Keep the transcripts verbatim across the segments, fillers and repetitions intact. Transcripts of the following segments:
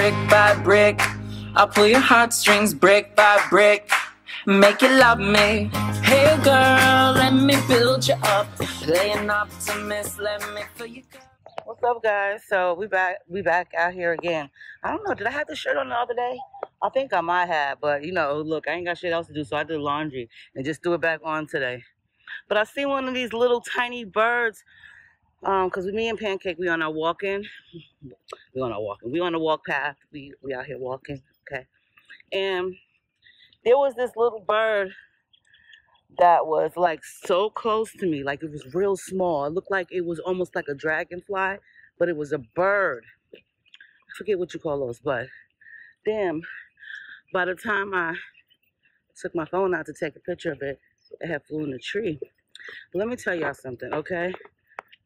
brick by brick. I'll pull your heartstrings brick by brick, make you love me. Hey girl, let me build you up, play an optimist, let me fill you up. What's up, guys? So we back we back out here again. I don't know, did I have this shirt on the other day? I think I might have, but you know, look, I ain't got shit else to do, so I did laundry and just threw it back on today. But I see one of these little tiny birds, um, because me and Pancake, we on our walking. We on our walking. We on the walk path. We, we out here walking, okay? And there was this little bird that was like so close to me. Like, it was real small. It looked like it was almost like a dragonfly, but it was a bird. I forget what you call those, but damn, by the time I took my phone out to take a picture of it, it had flew in a tree. But let me tell y'all something, okay?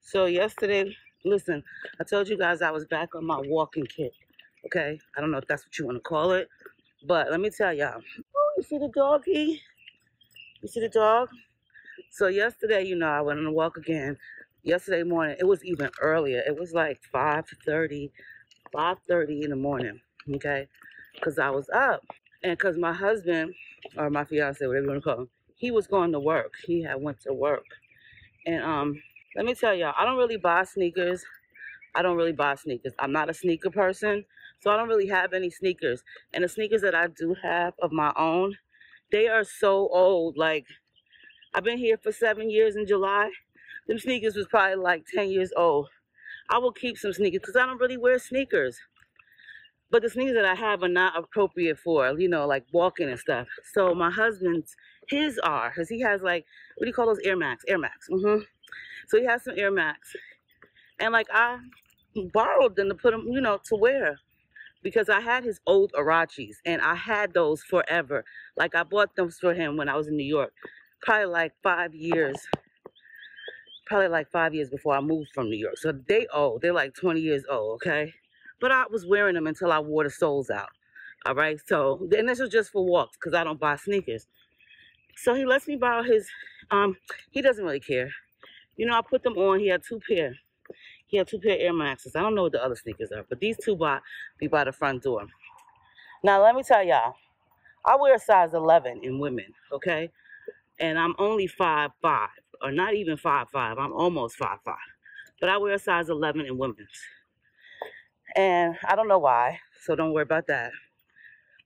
So yesterday, listen, I told you guys I was back on my walking kit, okay? I don't know if that's what you want to call it, but let me tell y'all. Oh, you see the doggy? You see the dog? So yesterday, you know, I went on a walk again. Yesterday morning, it was even earlier. It was like five thirty, five thirty in the morning, okay? Because I was up. And because my husband, or my fiance, whatever you want to call him, he was going to work. He had went to work. And um, let me tell y'all, I don't really buy sneakers. I don't really buy sneakers. I'm not a sneaker person, so I don't really have any sneakers. And the sneakers that I do have of my own, they are so old. Like, I've been here for seven years in July. Them sneakers was probably like ten years old. I will keep some sneakers because I don't really wear sneakers. But the sneakers that I have are not appropriate for, you know, like walking and stuff. So my husband's, his are, because he has like, what do you call those? Air Max, Air Max. Mm-hmm. So he has some Air Max. And like, I borrowed them to put them, you know, to wear. Because I had his old Arachis, and I had those forever. Like, I bought them for him when I was in New York. Probably like five years. Probably like five years before I moved from New York. So they old. They're like twenty years old, okay? But I was wearing them until I wore the soles out. All right? So, and this was just for walks because I don't buy sneakers. So he lets me borrow his, um, he doesn't really care. You know, I put them on. He had two pair. He had two pair of Air Maxes. I don't know what the other sneakers are, but these two by, be by the front door. Now, let me tell y'all, I wear a size eleven in women, okay? And I'm only five five, or not even five five. I'm almost five five. But I wear a size eleven in women's. And I don't know why, so don't worry about that.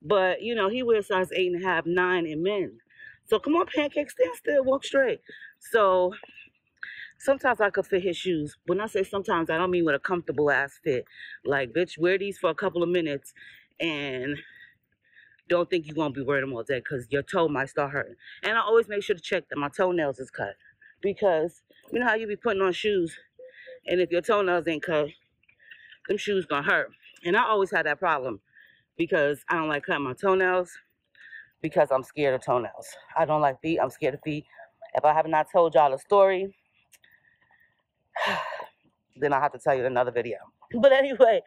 But, you know, he wears size eight and a half, nine in men. So come on, Pancake, stand still, walk straight. So sometimes I could fit his shoes. When I say sometimes, I don't mean with a comfortable ass fit. Like, bitch, wear these for a couple of minutes and don't think you're going to be wearing them all day because your toe might start hurting. And I always make sure to check that my toenails is cut because you know how you be putting on shoes and if your toenails ain't cut, them shoes going to hurt. And I always had that problem because I don't like cutting my toenails because I'm scared of toenails. I don't like feet. I'm scared of feet. If I have not told y'all a story, then I'll have to tell you in another video. But anyway,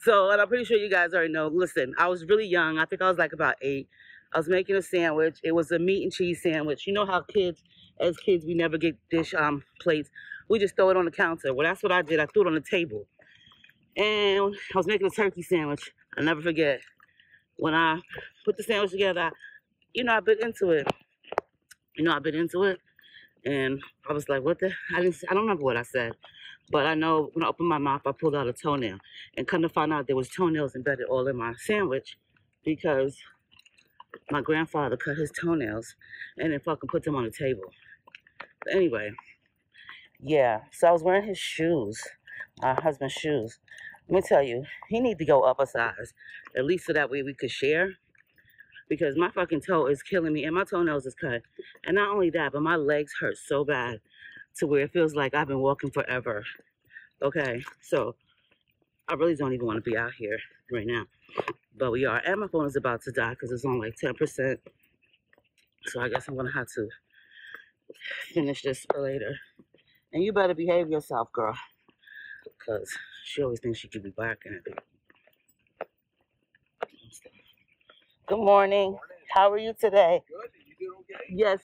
so, and I'm pretty sure you guys already know. Listen, I was really young. I think I was like about eight. I was making a sandwich. It was a meat and cheese sandwich. You know how kids, as kids, we never get dish um plates. We just throw it on the counter. Well, that's what I did. I threw it on the table. And I was making a turkey sandwich. I'll never forget. When I put the sandwich together, I, you know, I bit into it. You know, I bit into it. And I was like, what the? I didn't. I don't remember what I said. But I know when I opened my mouth, I pulled out a toenail. And come to find out, there was toenails embedded all in my sandwich because my grandfather cut his toenails and then fucking put them on the table. But anyway, yeah. So I was wearing his shoes, my husband's shoes. Let me tell you, he needs to go up a size, at least so that way we could share. Because my fucking toe is killing me and my toenails is cut. And not only that, but my legs hurt so bad to where it feels like I've been walking forever. Okay, so I really don't even want to be out here right now. But we are. And my phone is about to die because it's on like ten percent. So I guess I'm going to have to finish this later. And you better behave yourself, girl. Because she always thinks she could be barking at me. Good morning. Good morning. How are you today? Good. Did you do okay? Yes.